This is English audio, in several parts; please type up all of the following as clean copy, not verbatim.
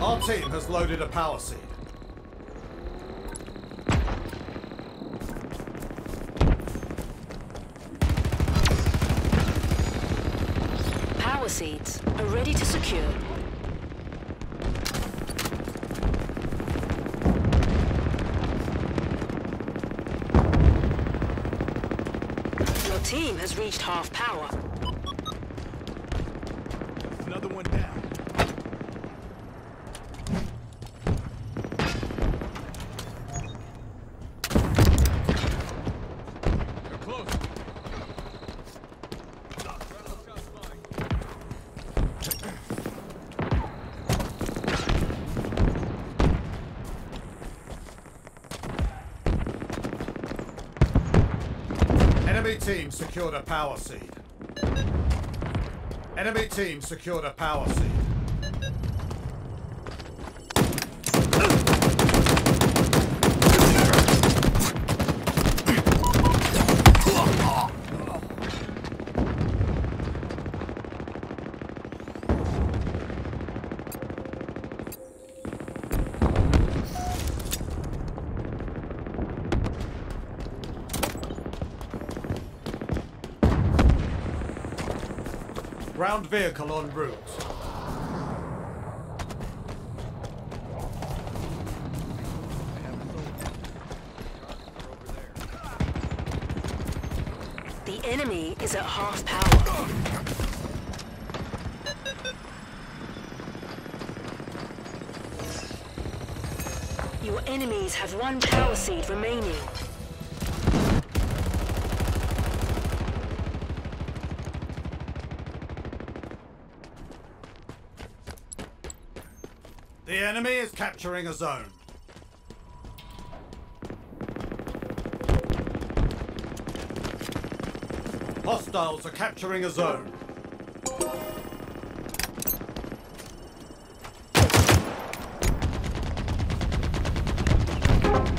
Our team has loaded a power seed. Power seeds are ready to secure. Your team has reached half power. Another one down. Enemy team secured a power seed. Enemy team secured a power seed. Ground vehicle en route. The enemy is at half power. Your enemies have one power seed remaining. The enemy is capturing a zone. Hostiles are capturing a zone.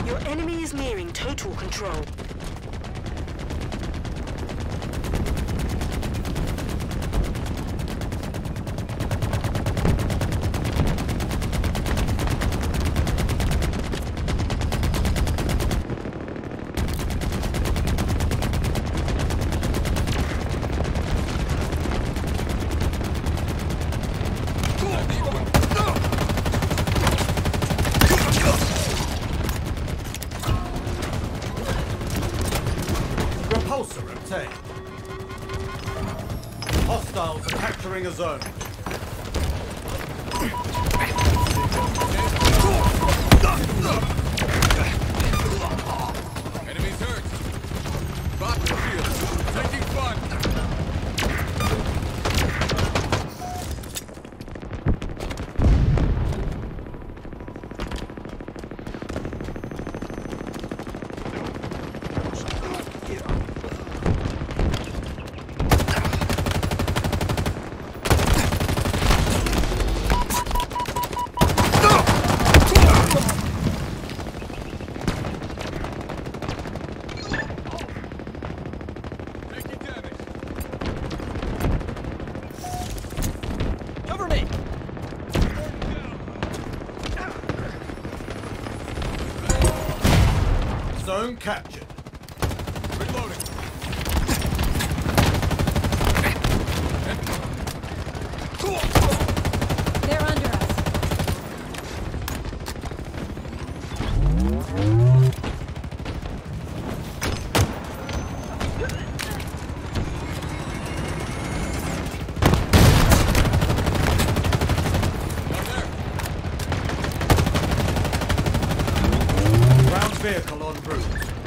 Your enemy is nearing total control. Repulsor obtained. Hostiles are capturing a zone. Enemies hurt. Battlefield taking fun. Zone captured. Reloading. They're under us. Ground vehicle en route.